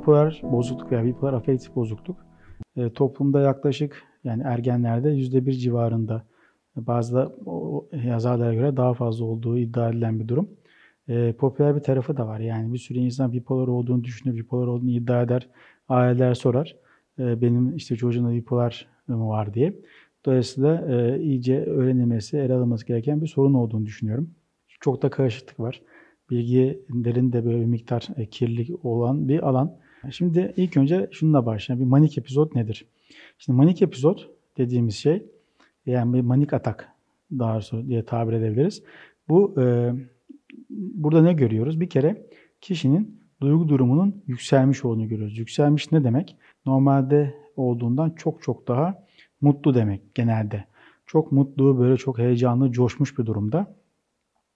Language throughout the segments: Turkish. bipolar bozukluk veya bipolar afektif bozukluk toplumda yaklaşık yani ergenlerde %1 civarında, bazı da yazarlara göre daha fazla olduğu iddia edilen bir durum. Popüler bir tarafı da var. Yani bir sürü insan bipolar olduğunu düşünür, bipolar olduğunu iddia eder, aileler sorar. Benim işte çocuğumda bipolar mı var diye. Dolayısıyla iyice öğrenilmesi, ele alınması gereken bir sorun olduğunu düşünüyorum. Çok da karışıklık var. Bilgilerin de böyle bir miktar kirlilik olan bir alan. Şimdi ilk önce şununla başlayalım. Bir manik epizod nedir? Şimdi manik epizod dediğimiz şey, yani bir manik atak daha doğrusu diye tabir edebiliriz. Burada ne görüyoruz? Bir kere kişinin duygu durumunun yükselmiş olduğunu görüyoruz. Yükselmiş ne demek? Normalde olduğundan çok çok daha mutlu demek genelde. Çok mutlu, böyle çok heyecanlı, coşmuş bir durumda.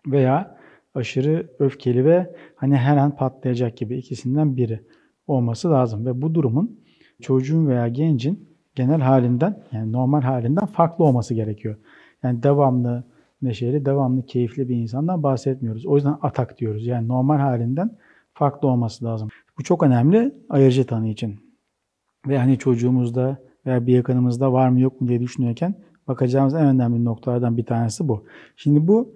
Veya aşırı öfkeli ve hani her an patlayacak gibi, ikisinden biri olması lazım. Ve bu durumun çocuğun veya gencin genel halinden, yani normal halinden farklı olması gerekiyor. Yani devamlı neşeli, devamlı keyifli bir insandan bahsetmiyoruz. O yüzden atak diyoruz. Yani normal halinden farklı olması lazım. Bu çok önemli ayırıcı tanı için. Ve hani çocuğumuzda veya bir yakınımızda var mı yok mu diye düşünürken bakacağımız en önemli noktalardan bir tanesi bu. Şimdi bu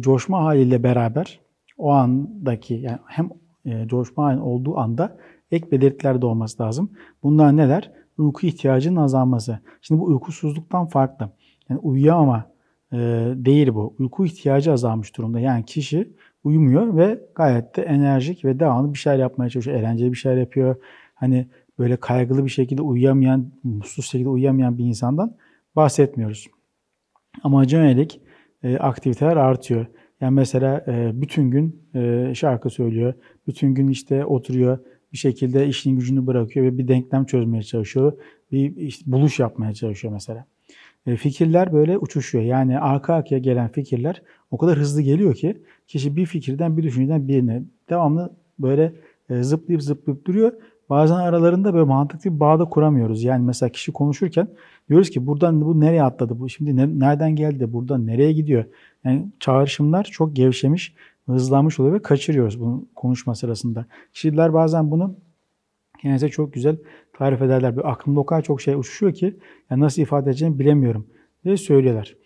coşma haliyle beraber o andaki, yani hem coşma halinin olduğu anda ek belirtiler de olması lazım. Bunlar neler? Uyku ihtiyacının azalması. Şimdi bu uykusuzluktan farklı. Yani uyuyamama değil bu. Uyku ihtiyacı azalmış durumda. Yani kişi uyumuyor ve gayet de enerjik ve devamlı bir şeyler yapmaya çalışıyor. Eğlenceli bir şeyler yapıyor. Hani böyle kaygılı bir şekilde uyuyamayan, mutsuz şekilde uyuyamayan bir insandan bahsetmiyoruz. Amaca yönelik aktiviteler artıyor. Yani mesela bütün gün şarkı söylüyor, bütün gün işte oturuyor, bir şekilde işini gücünü bırakıyor ve bir denklem çözmeye çalışıyor, bir işte buluş yapmaya çalışıyor mesela. Fikirler böyle uçuşuyor. Yani arka arkaya gelen fikirler o kadar hızlı geliyor ki kişi bir fikirden, bir düşünceden birine devamlı böyle zıplayıp zıplayıp duruyor. Bazen aralarında böyle mantıklı bir bağ da kuramıyoruz. Yani mesela kişi konuşurken diyoruz ki buradan bu nereye atladı, bu şimdi nereden geldi de buradan nereye gidiyor? Yani çağrışımlar çok gevşemiş, hızlanmış oluyor ve kaçırıyoruz bunu konuşma sırasında. Kişiler bazen bunu kendisi çok güzel tarif ederler. Böyle aklımda o kadar çok şey uçuşuyor ki yani nasıl ifade edeceğimi bilemiyorum diye söylüyorlar.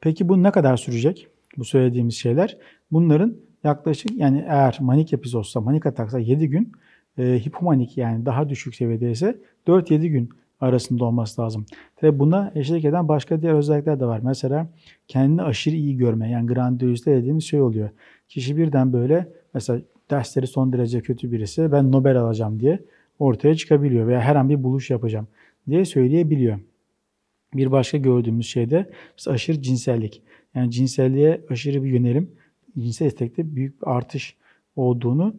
Peki bu ne kadar sürecek? Bu söylediğimiz şeyler. Bunların yaklaşık, yani eğer manik epizodsa, manik ataksa 7 gün, hipomanik yani daha düşük seviyede ise 4-7 gün arasında olması lazım. Tabii buna eşlik eden başka diğer özellikler de var. Mesela kendini aşırı iyi görme, yani grandiozite dediğimiz şey oluyor. Kişi birden böyle mesela dersleri son derece kötü birisi, ben Nobel alacağım diye ortaya çıkabiliyor veya her an bir buluş yapacağım diye söyleyebiliyor. Bir başka gördüğümüz şey de aşırı cinsellik. Yani cinselliğe aşırı bir yönelim, cinsel istekte büyük bir artış olduğunu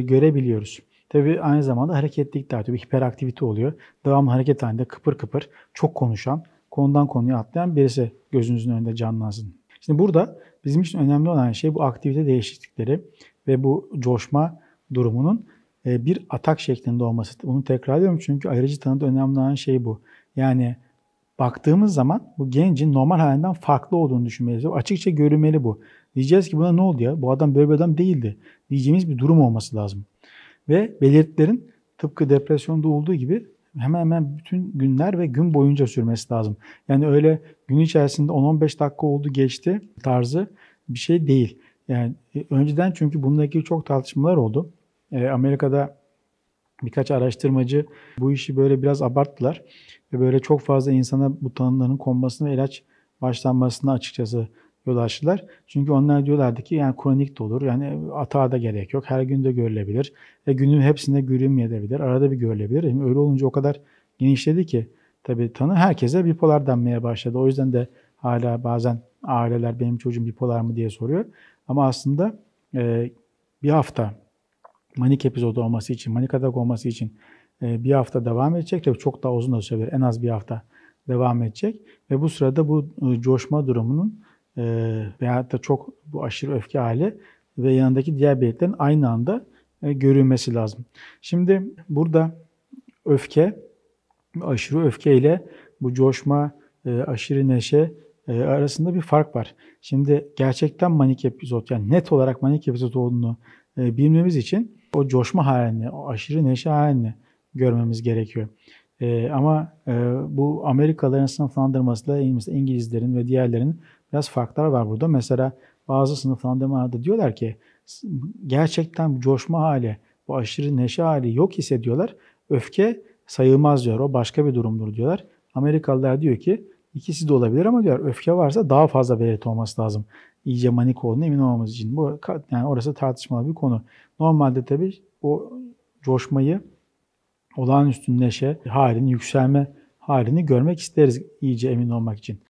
görebiliyoruz. Tabii aynı zamanda hareketlilik de artıyor. Bir hiperaktivite oluyor. Devamlı hareket halinde kıpır kıpır, çok konuşan, konudan konuya atlayan birisi gözünüzün önünde canlansın. Şimdi burada bizim için önemli olan şey bu aktivite değişiklikleri ve bu coşma durumunun bir atak şeklinde olması. Bunu tekrar ediyorum çünkü ayrıcı tanıda önemli olan şey bu. Yani baktığımız zaman bu gencin normal halinden farklı olduğunu düşünmeliyiz. Açıkça görünmeli bu. Diyeceğiz ki buna ne oldu ya? Bu adam böyle bir adam değildi diyeceğimiz bir durum olması lazım. Ve belirtilerin tıpkı depresyonda olduğu gibi hemen hemen bütün günler ve gün boyunca sürmesi lazım. Yani öyle gün içerisinde 10-15 dakika oldu geçti tarzı bir şey değil. Yani önceden çünkü bununla ilgili çok tartışmalar oldu. Amerika'da birkaç araştırmacı bu işi böyle biraz abarttılar. Ve böyle çok fazla insana bu tanımların konmasını ve ilaç başlanmasına açıkçası yol açtılar. Çünkü onlar diyorlardı ki yani kronik de olur, yani atağa da gerek yok, her gün de görülebilir. Günün hepsinde görünmeyebilir, arada bir görülebilir. Şimdi öyle olunca o kadar genişledi ki tabii tanı herkese bipolar denmeye başladı. O yüzden de hala bazen aileler benim çocuğum bipolar mı diye soruyor. Ama aslında bir hafta manik epizodu olması için, manik atak olması için bir hafta devam edecek. Tabii çok daha uzun da sürebilir, en az bir hafta devam edecek. Ve bu sırada bu coşma durumunun veyahut da çok bu aşırı öfke hali ve yanındaki diğer belirtilerin aynı anda görülmesi lazım. Şimdi burada öfke, aşırı öfke ile bu coşma, aşırı neşe arasında bir fark var. Şimdi gerçekten manik epizod, yani net olarak manik epizod olduğunu bilmemiz için o coşma halini, o aşırı neşe halini görmemiz gerekiyor. Ama bu Amerikalıların sınıflandırmasıyla İngilizlerin ve diğerlerinin biraz farklar var burada. Mesela bazı sınıflandırmalarda diyorlar ki gerçekten bu coşma hali, bu aşırı neşe hali yok hissediyorlar. Öfke sayılmaz diyor, o başka bir durumdur diyorlar. Amerikalılar diyor ki ikisi de olabilir ama diyor öfke varsa daha fazla belirti olması lazım. İyice manik olduğuna emin olmamız için. Bu, yani orası tartışmalı bir konu. Normalde tabii o coşmayı, olağanüstü neşe halini, yükselme halini görmek isteriz iyice emin olmak için.